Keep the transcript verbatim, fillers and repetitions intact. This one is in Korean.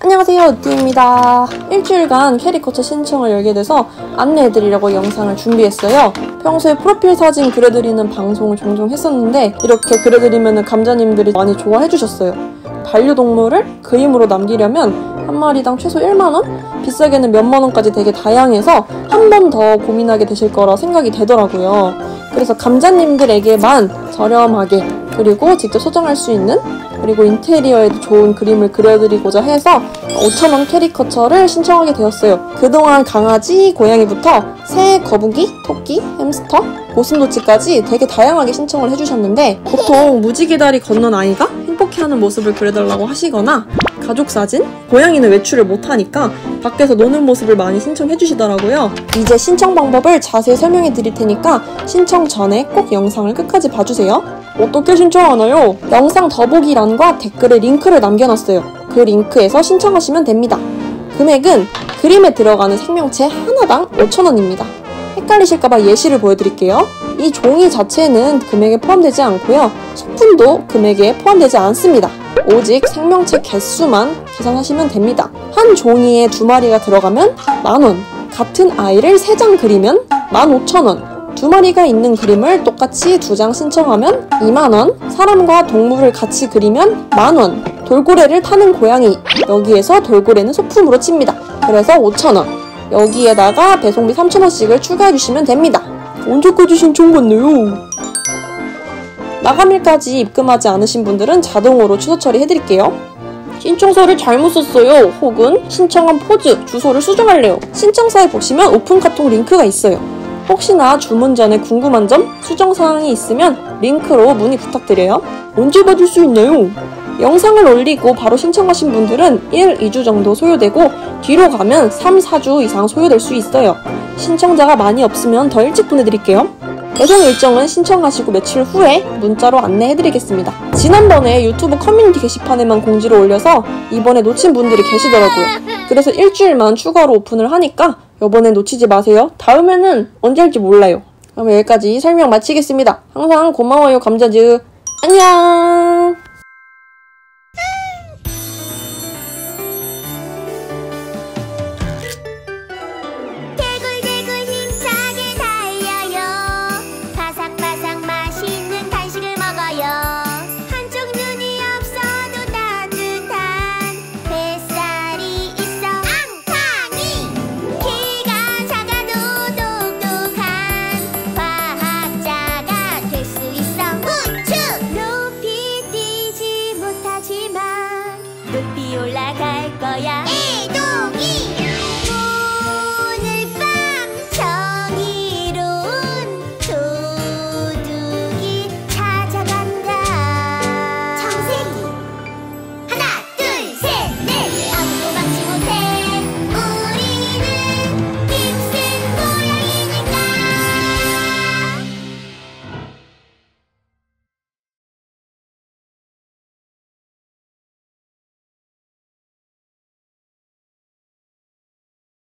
안녕하세요, 으띠입니다. 일주일간 캐리커처 신청을 열게 돼서 안내해드리려고 영상을 준비했어요. 평소에 프로필 사진 그려드리는 방송을 종종 했었는데 이렇게 그려드리면 감자님들이 많이 좋아해주셨어요. 반려동물을 그림으로 남기려면 한 마리당 최소 일만 원? 비싸게는 몇만 원까지 되게 다양해서 한 번 더 고민하게 되실 거라 생각이 되더라고요. 그래서 감자님들에게만 저렴하게 그리고 직접 소장할 수 있는 그리고 인테리어에도 좋은 그림을 그려드리고자 해서 오천 원 캐리커처를 신청하게 되었어요. 그동안 강아지, 고양이부터 새, 거북이, 토끼, 햄스터, 고슴도치까지 되게 다양하게 신청을 해주셨는데 보통 무지개다리 건넌 아이가 행복해하는 모습을 그려달라고 하시거나 가족사진? 고양이는 외출을 못하니까 밖에서 노는 모습을 많이 신청해주시더라고요. 이제 신청 방법을 자세히 설명해 드릴 테니까 신청 전에 꼭 영상을 끝까지 봐주세요. 어떻게 신청하나요? 영상 더보기란과 댓글에 링크를 남겨놨어요. 그 링크에서 신청하시면 됩니다. 금액은 그림에 들어가는 생명체 하나당 오천 원입니다. 헷갈리실까봐 예시를 보여드릴게요. 이 종이 자체는 금액에 포함되지 않고요. 소품도 금액에 포함되지 않습니다. 오직 생명체 개수만 계산하시면 됩니다. 한 종이에 두 마리가 들어가면 만 원, 같은 아이를 세 장 그리면 만 오천 원, 두 마리가 있는 그림을 똑같이 두 장 신청하면 이만 원, 사람과 동물을 같이 그리면 만 원, 돌고래를 타는 고양이, 여기에서 돌고래는 소품으로 칩니다. 그래서 오천 원, 여기에다가 배송비 삼천 원씩을 추가해주시면 됩니다. 언제까지 신청받네요? 마감일까지 입금하지 않으신 분들은 자동으로 취소 처리해드릴게요. 신청서를 잘못 썼어요. 혹은 신청한 포즈, 주소를 수정할래요. 신청서에 보시면 오픈 카톡 링크가 있어요. 혹시나 주문 전에 궁금한 점, 수정사항이 있으면 링크로 문의 부탁드려요. 언제 받을 수 있나요? 영상을 올리고 바로 신청하신 분들은 일, 이 주 정도 소요되고 뒤로 가면 삼, 사 주 이상 소요될 수 있어요. 신청자가 많이 없으면 더 일찍 보내드릴게요. 배송 일정은 신청하시고 며칠 후에 문자로 안내해드리겠습니다. 지난번에 유튜브 커뮤니티 게시판에만 공지를 올려서 이번에 놓친 분들이 계시더라고요. 그래서 일주일만 추가로 오픈을 하니까 이번에 놓치지 마세요. 다음에는 언제 할지 몰라요. 그럼 여기까지 설명 마치겠습니다. 항상 고마워요, 감자즈. 안녕!